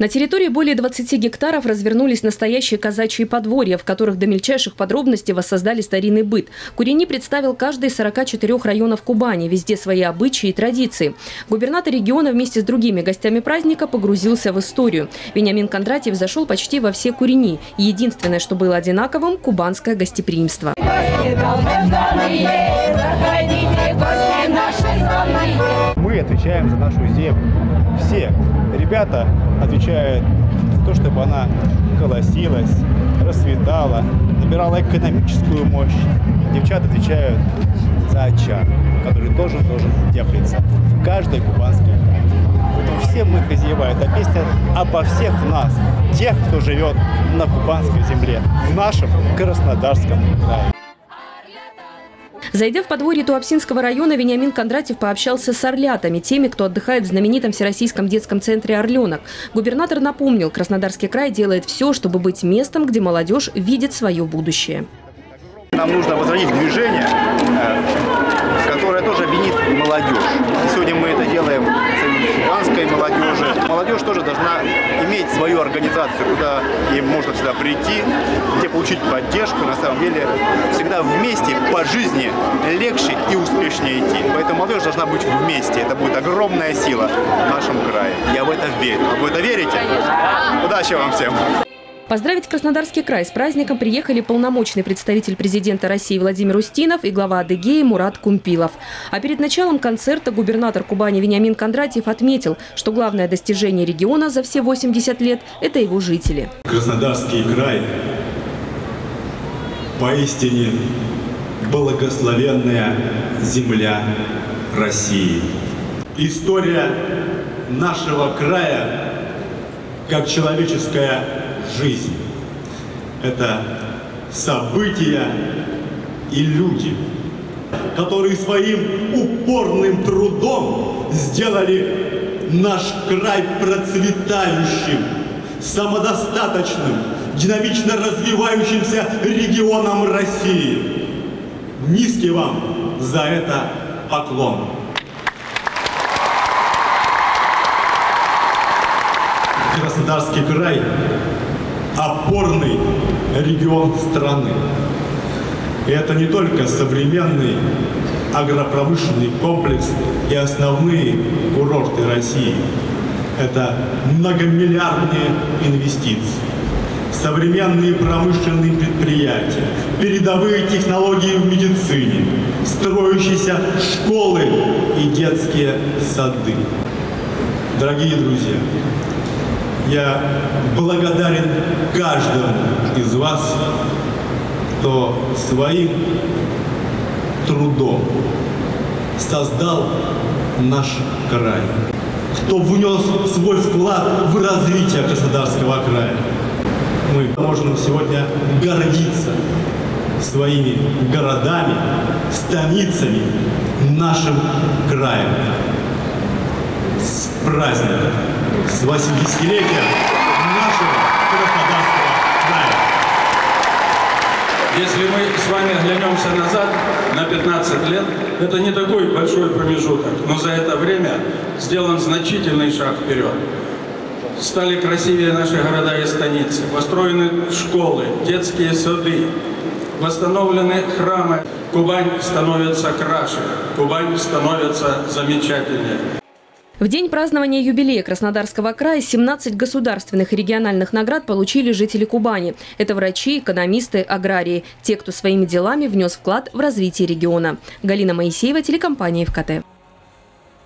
На территории более 20 гектаров развернулись настоящие казачьи подворья, в которых до мельчайших подробностей воссоздали старинный быт. Курени представил каждый из 44 районов Кубани, везде свои обычаи и традиции. Губернатор региона вместе с другими гостями праздника погрузился в историю. Вениамин Кондратьев зашел почти во все курени. Единственное, что было одинаковым – кубанское гостеприимство. Мы отвечаем за нашу землю. Все ребята отвечают за то, чтобы она колосилась, расцветала, набирала экономическую мощь. Девчата отвечают за очаг, который тоже должен теплиться в каждой кубанской хате. Поэтому все мы хозяева. Это песня обо всех нас, тех, кто живет на кубанской земле, в нашем Краснодарском крае. Зайдя в подворье Туапсинского района, Вениамин Кондратьев пообщался с орлятами, теми, кто отдыхает в знаменитом всероссийском детском центре «Орленок». Губернатор напомнил, Краснодарский край делает все, чтобы быть местом, где молодежь видит свое будущее. Нам нужно возродить движение, которое тоже объединит молодежь. И сегодня мы это делаем с кубанской молодежи. Молодежь тоже должна иметь свою организацию, куда им можно всегда прийти, где получить поддержку. На самом деле всегда вместе по жизни легче и успешнее идти. Поэтому молодежь должна быть вместе. Это будет огромная сила в нашем крае. Я в это верю. А вы в это верите? Удачи вам всем! Поздравить Краснодарский край с праздником приехали полномочный представитель президента России Владимир Устинов и глава Адыгеи Мурат Кумпилов. А перед началом концерта губернатор Кубани Вениамин Кондратьев отметил, что главное достижение региона за все 80 лет – это его жители. Краснодарский край поистине благословенная земля России. История нашего края как человеческая жизнь. Это события и люди, которые своим упорным трудом сделали наш край процветающим, самодостаточным, динамично развивающимся регионом России. Низкий вам за это поклон. Краснодарский край — опорный регион страны. И это не только современный агропромышленный комплекс и основные курорты России. Это многомиллиардные инвестиции, современные промышленные предприятия, передовые технологии в медицине, строящиеся школы и детские сады. Дорогие друзья, я благодарен каждому из вас, кто своим трудом создал наш край, кто внес свой вклад в развитие Краснодарского края. Мы можем сегодня гордиться своими городами, станицами, нашим краем. С праздником! С 80-летием нашего Краснодарского края. Если мы с вами глянемся назад на 15 лет, это не такой большой промежуток, но за это время сделан значительный шаг вперед. Стали красивее наши города и станицы, построены школы, детские сады, восстановлены храмы. Кубань становится краше, Кубань становится замечательнее. В день празднования юбилея Краснодарского края 17 государственных и региональных наград получили жители Кубани. Это врачи, экономисты, аграрии. Те, кто своими делами внес вклад в развитие региона. Галина Моисеева, телекомпания «Эфкате».